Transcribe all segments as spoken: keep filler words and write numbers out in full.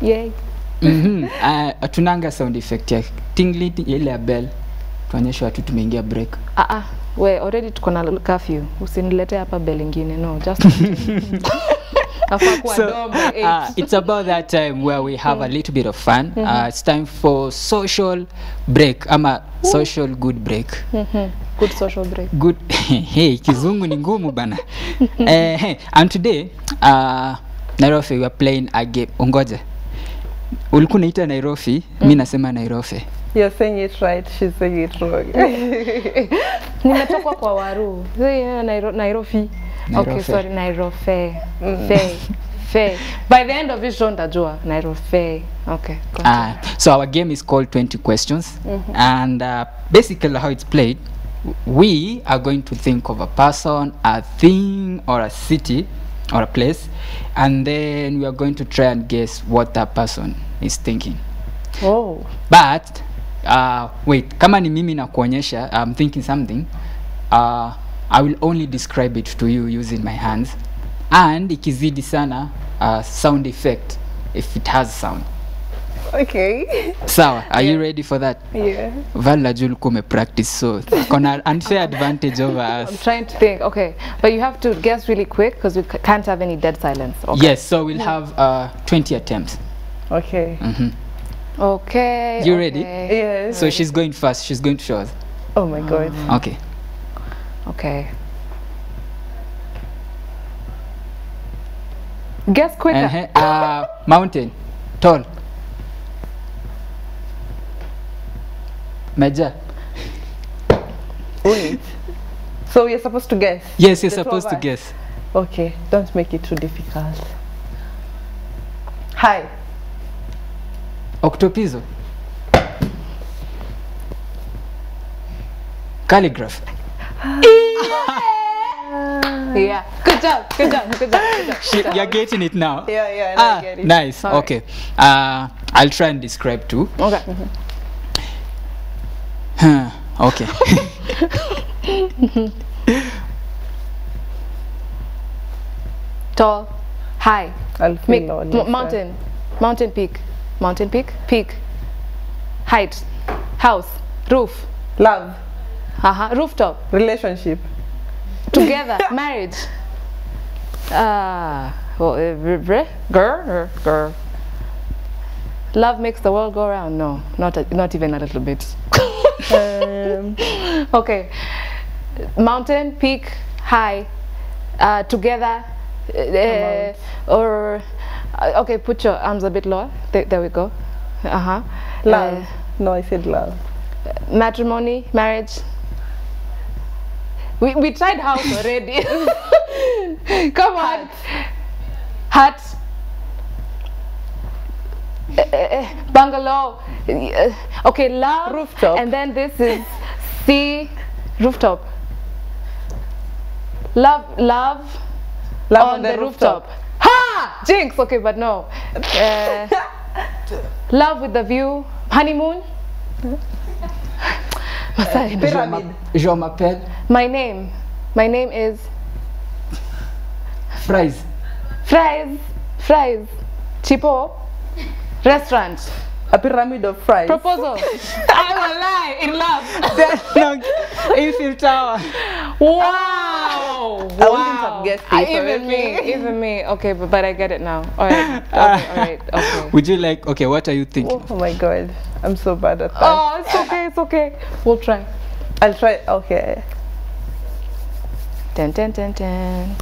Yay. Mhm. Uh, tunanga sound effect ya tingling ile bell tuonyeshe watu tumeingia break. Ah uh ah. -uh. We already tuko na curfew. Usinilete hapa bell nyingine. No, just so, uh, it's about that time where we have mm. a little bit of fun. Mm-hmm. Uh, it's time for social break. Ama Ooh. social good break. Mm-hmm. Good social break. Good. Hey, kizungu ni ngumu bana. Eh, and today, uh, Nairofey, we are playing a game. Ongoja. Ulikuwa unaita Nairofey, mimi nasema Nairofey. You're saying it right, she's saying it wrong. Nimetoka kwa waru. Yeah, Nairofey. Nairofey. Okay, sorry, Nairofey. Mm. Fey. Fey. By the end of it, Sean Arwa, Nairofey. Okay. Uh, so our game is called twenty questions. Mm-hmm. And uh, basically how it's played, we are going to think of a person, a thing, or a city, or a place, and then we are going to try and guess what that person is thinking. Oh. But, uh, wait, kama ni mimi na kuonyesha, I'm thinking something, uh, I will only describe it to you using my hands. And ikizidi sana uh, sound effect if it has sound. Okay. Sawa, are yeah. you ready for that? Yeah. Vala Julkume practice, so on an unfair advantage over us. I'm trying to think, okay. But you have to guess really quick because we can't have any dead silence. Okay. Yes, so we'll have uh, twenty attempts. Okay. Mm-hmm. Okay. You okay. ready? Yes. So she's going first, she's going to show us. Oh my God. Oh. Okay. Okay. Guess quicker. Uh-huh. uh, mountain. Tall. Major. Wait. So you're supposed to guess? Yes, you're supposed to guess. Okay, don't make it too difficult. Hi. Octopizo. Calligraph. Yeah. Good job. Good job. Good job. Good job. She, you're getting it now. Yeah, yeah. I ah, get it. Nice. All okay. Right. Uh, I'll try and describe too. Okay. Mm-hmm. Huh. Okay. Tall, high, mountain, mountain peak, mountain peak, peak, height, house, roof, love, uh-huh. rooftop, relationship, together, marriage, uh, girl, girl. Love makes the world go round. No, not a, not even a little bit. um, okay, mountain, peak, high, uh, together, uh, or uh, okay, put your arms a bit lower. Th there we go. Uh huh. Love. Uh, no, I said love. Matrimony, marriage. We we tried house already. Come on. Heart. Uh, uh, bungalow, uh, okay, love, rooftop, and then this is C, rooftop, love, love, love on, on the, the rooftop. rooftop, ha, jinx, okay, but no, uh, love with the view, honeymoon, pyramid. Je m'appelle. My name, my name is, fries, fries, fries, chipo. Restaurant. A pyramid of fries. Proposal. I will lie in love. No, Eiffel Tower. Wow. I wow. wouldn't have guessed it. Uh, even me. Even me. Okay, but, but I get it now. All right. Okay, all right. Okay. Would you like, okay, what are you thinking? Oh my God. I'm so bad at that. Oh, it's okay. It's okay. We'll try. I'll try. Okay. Ten, ten, ten, ten.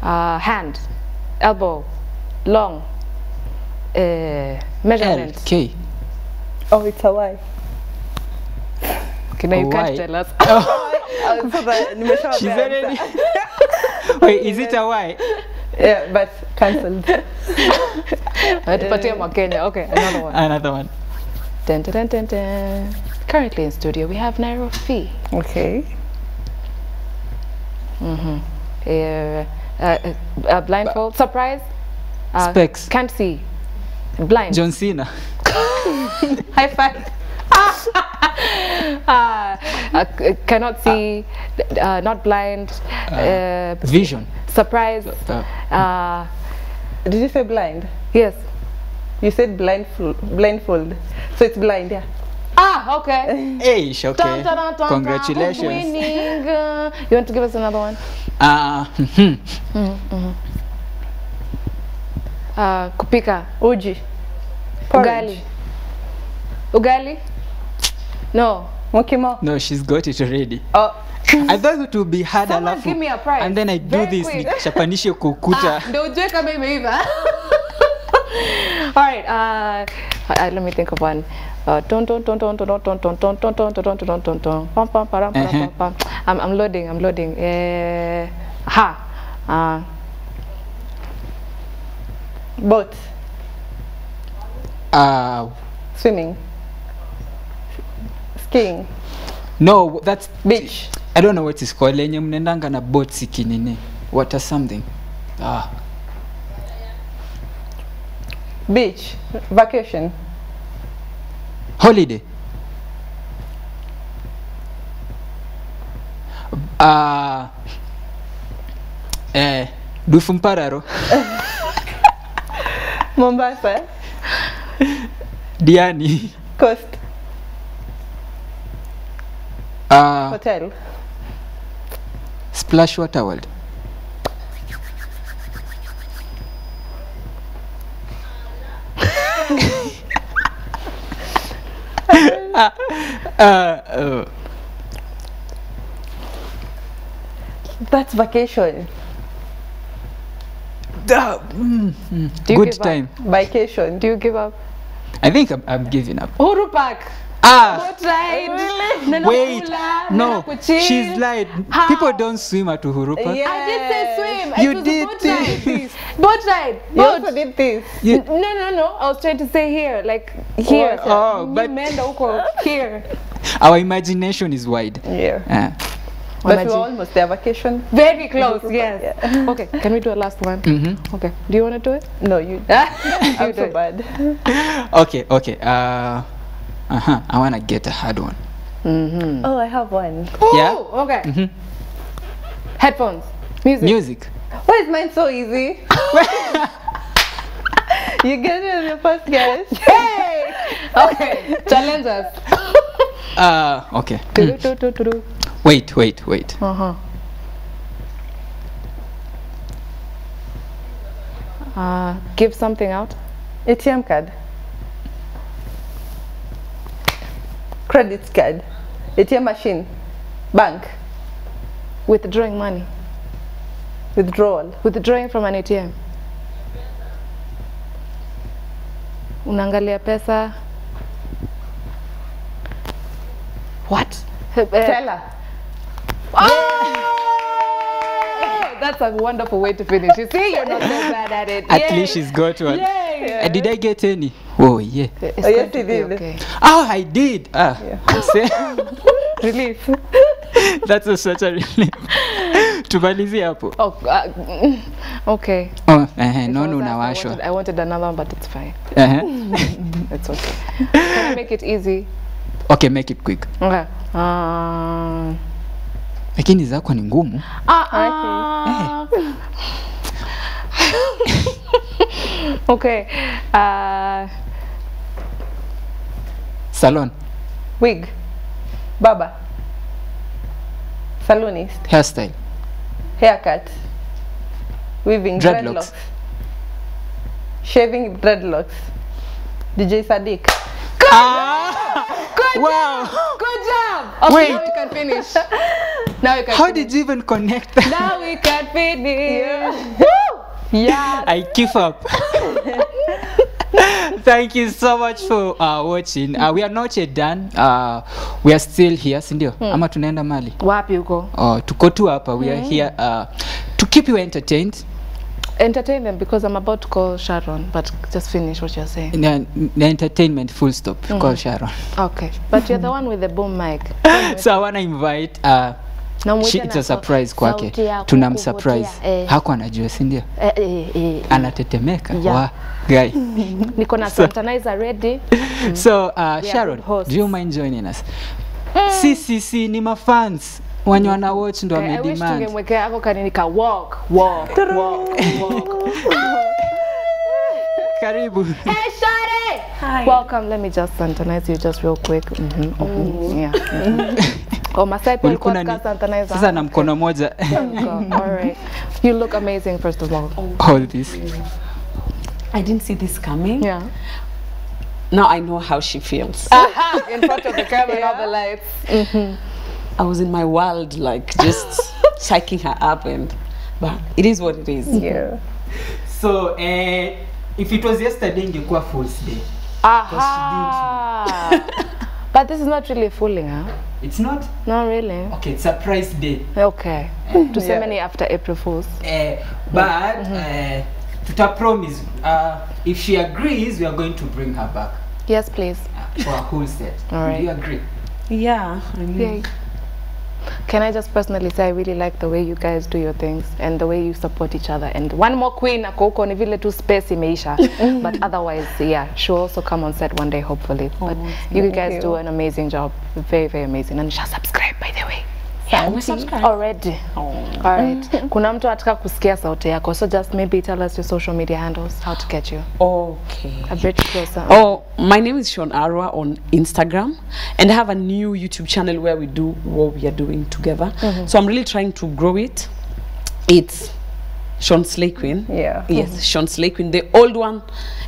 Uh, hand. Elbow. Long. Uh, measurement. L, K. Oh, it's a Y. Okay, now a you can't y. tell us. Oh. She's already. Wait, is it a Y? Yeah, but cancelled. Okay, another one. Another one. Dun, dun, dun, dun. Currently in studio, we have Nairofey. Okay. Mm-hmm. Uh, uh, uh, blindfold. But surprise. Uh, Specs. Can't see. Blind. John Cena. High five. uh, uh, cannot see. Uh, uh, not blind. Uh, uh, vision. Surprise. Uh, uh, did you say blind? Yes. You said blindfold. Blindfold. So it's blind, yeah. Ah, okay. Hey, okay. Dun, dun, dun, dun, congratulations. Winning. Uh, you want to give us another one? Ah. Uh, mm-hmm. mm-hmm. uh, kupika uji. Porridge. Ugali. Ugali. No. Mokimo. No, she's got it already. Oh. I thought it would be hard. Someone give me a prize. And then I do this. Chapanisho kukuta. All right. Uh, uh, let me think of one. Uh, uh-huh. I'm, I'm loading. I'm loading. Uh, ha. Uh, boat. Uh, Swimming. Skiing. No, that's beach. I don't know what it's called. Lenye mnendanga na boat sikinene. Water something. Ah. Beach. Vacation. Holiday. Ah. Uh, eh. Dufumpararo. Mombasa. Diani. Coast. Uh, Hotel. Splash Water World. uh, uh, uh. That's vacation. Uh, mm, mm. Do you Good give time. Up? Vacation. Do you give up? I think I'm, I'm giving up. Urupak. Ah, wait, no, she's lied. How? People don't swim at Uhurupa. Yes. I did say swim. You it was did boat this. Boat ride. Boat. You also did this. You no, no, no. I was trying to say here, like here. Oh, so. oh but here. Our imagination is wide. Yeah. Uh. But Imagine. we're almost there. Vacation. Very close. Urupa, yes. Yeah. Okay. Can we do a last one? Mm-hmm. Okay. Do you want to do it? No, you. I'm so bad. Okay. Okay. Uh. Uh-huh. I want to get a hard one. Mm-hmm. Oh, I have one. Ooh, yeah? Okay. Mm-hmm. Headphones. Music. Music. Why is mine so easy? You get it on the first guess. Hey! Okay. Challenge us. Uh, okay. Mm. Wait, wait, wait. Uh-huh. Uh, give something out. A T M card. Credit card, A T M machine, bank. Withdrawing money. Withdrawal. Withdrawing from an A T M. Unangalia pesa. What? Teller. Oh! That's a wonderful way to finish. You see, you're not that bad at it. At Yay. least she's got one. Yay. Yeah. Uh, did I get any? Oh yeah. It's oh yes, you did. Okay. Oh, I did. Ah, yeah. Relief. That's a, such a relief. Tubalizi hapo. Oh, uh, okay. Oh, uh -huh. no, no, no, I, I wanted another one, but it's fine. Uh -huh. It's okay. Can I make it easy? Okay, make it quick. Okay. Um. Lakini zako ni ngumu. Ah, ah. Okay. Uh, Salon. Wig. Baba. Salonist. Hairstyle. Haircut. Weaving. Dreadlocks. dreadlocks. Shaving dreadlocks. D J Sadiq. Good ah. job! Good wow. job! Good job! Okay, Wait. now we can finish. Now we can How finish. did you even connect that? Now we can finish. Woo! Yeah. I give up. Thank you so much for uh, watching. Uh, we are not yet done. Uh, we are still here, sindio? Hmm. Ama tunaenda mali. Wapi yuko? Oh, tuko tu hapa. We hmm. are here uh, to keep you entertained. Entertain them because I'm about to call Sharon, but just finish what you're saying. The, the entertainment, full stop. Mm-hmm. Call Sharon. Okay. But you're the one with the boom mic. So I want to invite... Uh, She, it's a surprise kwake. Tunam surprise. Eh. Haku anajua sindio? Eh, eh, eh. Anatetemeka. Yeah. Wow. Guy. Niko na sanitizer ready. Mm. So, uh, Sharon, do you mind joining us? Mm. Si, si, si, ni mafans. Wanyo wana watch ndo wame demand. I wish tungemwekea hapo kaninika walk, walk, walk, walk. Karibu. Hey, Sharon! Hi. Welcome. Let me just antonize you just real quick. Mm -hmm. Mm. Mm. Yeah. Mm -hmm. Oh, Masai antonize. Sasa na mkono moja. All right. You look amazing first of all. Oh. All this. I didn't see this coming. Yeah. Now I know how she feels. Aha, in front of the camera, yeah. All the lights. Mm -hmm. I was in my world, like just shaking her up, and but it is what it is. Yeah. So uh, if it was yesterday, it was a false day. Aha. But this is not really fooling, huh? It's not. Not really. Okay, it's a surprise day. Okay. Uh, to so many after April Fools. Uh, but mm -hmm. uh, to promise, uh, if she agrees, we are going to bring her back. Yes, please. Uh, for a whole set. All right. Do you agree? Yeah. I mean. Yeah. Can I just personally say I really like the way you guys do your things and the way you support each other. And one more queen, akoko ni vile tu space imeisha. But otherwise, yeah, she'll also come on set one day, hopefully. Oh, but you guys you. do an amazing job, very, very amazing. And she'll subscribe, by the way. Yeah, we subscribe already. Oh. All right. Kuna mtu ataka kusikia sauti yako, so just maybe tell us your social media handles, how to catch you. Okay. A bit closer. Oh, my name is Sean Arwa on Instagram, and I have a new YouTube channel where we do what we are doing together. Mm-hmm. So I'm really trying to grow it. It's Sean Slequin. Yeah. Yes, mm-hmm. Sean Slequin. The old one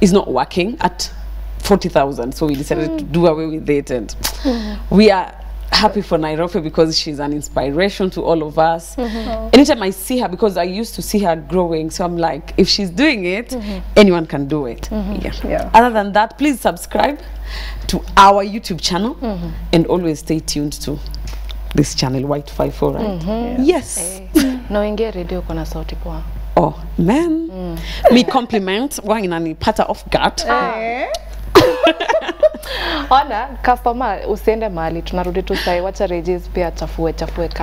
is not working at forty thousand, so we decided mm. to do away with it, and mm-hmm. we are happy for Nairofey because she's an inspiration to all of us. Mm-hmm. Anytime I see her, because I used to see her growing, so I'm like, if she's doing it, mm-hmm. anyone can do it. Mm-hmm. Yeah. Yeah. Other than that, please subscribe to our YouTube channel, mm-hmm. and always stay tuned to this channel, White five four, right? Mm-hmm. Yes. Yes. Oh, man. Mm. Me compliment, wainani pata off guard. Ona, customer, usiende mali, tunarudi tu sai, wacha Rajeez pia chafue, chafue.